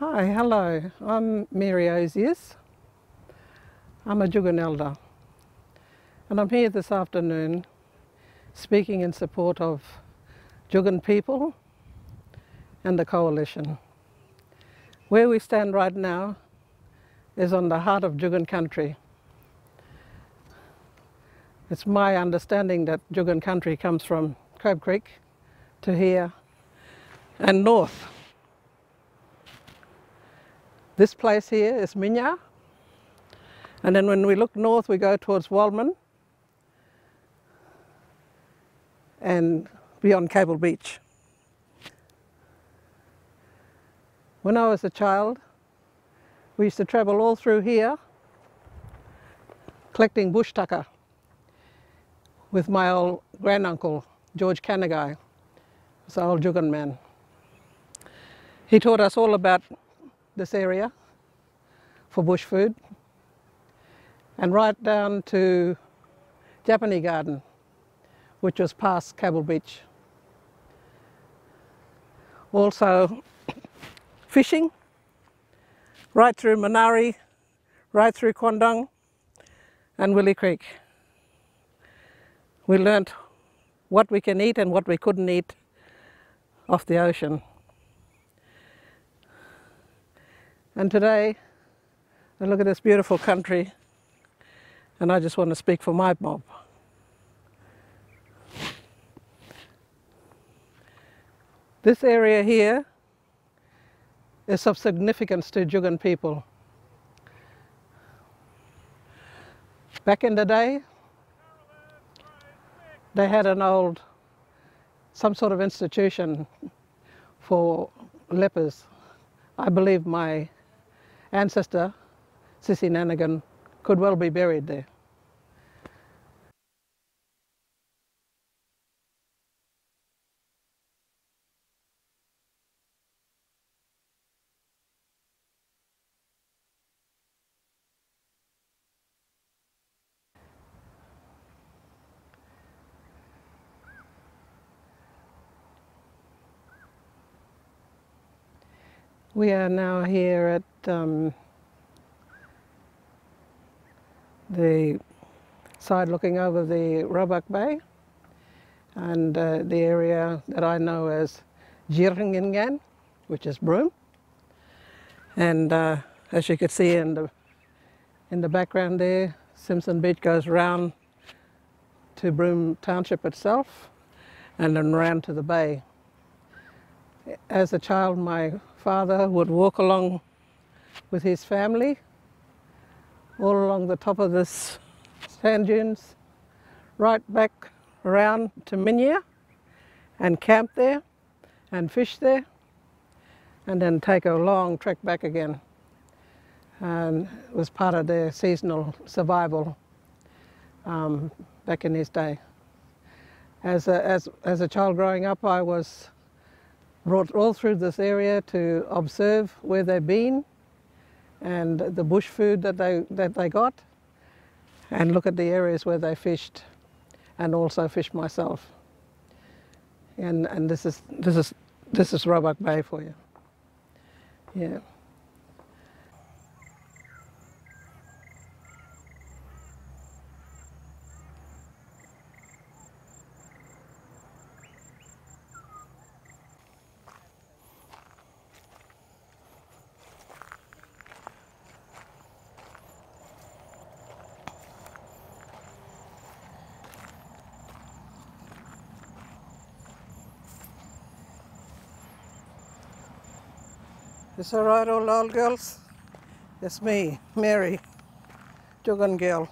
Hi, hello, I'm Mary Ozies. I'm a Djugun elder and I'm here this afternoon speaking in support of Djugun people and the coalition. Where we stand right now is on the heart of Djugun country. It's my understanding that Djugun country comes from Crab Creek to here and north. This place here is Minya, and then when we look north we go towards Walman and beyond Cable Beach. When I was a child we used to travel all through here collecting bush tucker with my old granduncle George Kanagai. He was an old Djugun man. He taught us all about this area for bush food and right down to Japanese Garden, which was past Cable Beach. Also fishing right through Minari, right through Kwandong and Willie Creek. We learnt what we can eat and what we couldn't eat off the ocean. And today, I look at this beautiful country and I just want to speak for my mob. This area here is of significance to Djugun people. Back in the day, they had an old, some sort of institution for lepers. I believe my ancestor, Sissy Nanigan, could well be buried there. We are now here at the side looking over the Roebuck Bay and the area that I know as Girr Ngin Ngan, which is Broome. And as you can see in the background there, Simpson Beach goes round to Broome Township itself and then round to the bay. As a child, my father would walk along with his family all along the top of this sand dunes, right back around to Minya and camp there and fish there and then take a long trek back again. And it was part of their seasonal survival back in his day. As a child growing up, I was brought all through this area to observe where they've been and the bush food that they got and look at the areas where they fished and also fished myself. And this is Roebuck Bay for you. Yeah. It's all right, all old girls. It's me, Mary, Djugun girl.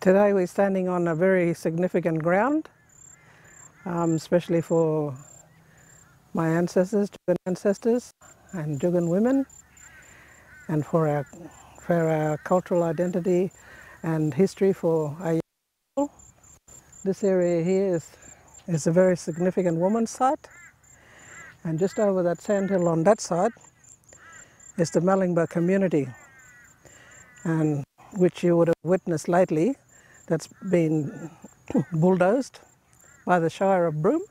Today we're standing on a very significant ground, especially for my ancestors, Djugun ancestors, and Djugun women, and for our cultural identity and history for our. This area here is a very significant woman's site, and just over that sandhill on that side is the Mallingbar community, and which you would have witnessed lately that's been bulldozed by the Shire of Broome,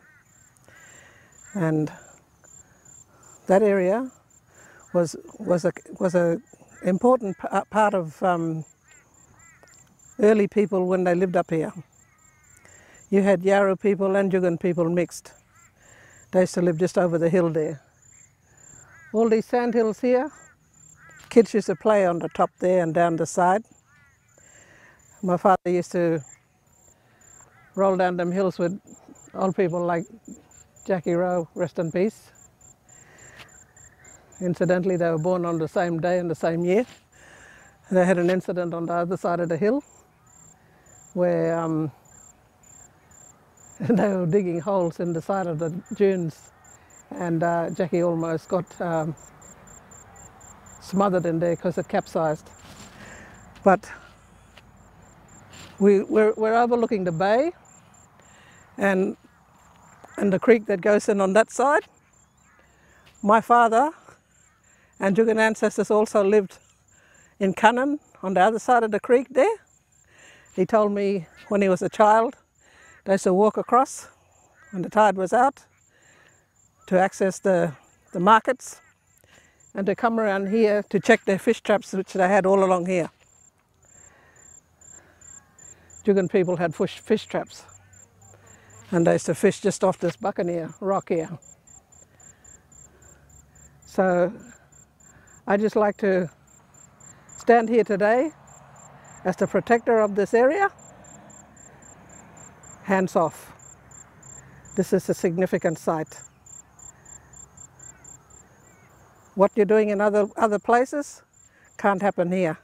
and that area was a important part of early people when they lived up here. You had Yarrow people and Djugun people mixed. They used to live just over the hill there. All these sand hills here, kids used to play on the top there and down the side. My father used to roll down them hills with old people like Jackie Rowe, rest in peace. Incidentally, they were born on the same day and the same year. They had an incident on the other side of the hill where they were digging holes in the side of the dunes, and Jackie almost got smothered in there because it capsized. But we're overlooking the bay and the creek that goes in on that side. My father and Djugun ancestors also lived in Cannon on the other side of the creek there. He told me when he was a child they used to walk across when the tide was out to access the markets and to come around here to check their fish traps, which they had all along here. Djugun people had fish traps, and they used to fish just off this Buccaneer rock here. So I just like to stand here today as the protector of this area. Hands off. This is a significant site. What you're doing in other places can't happen here.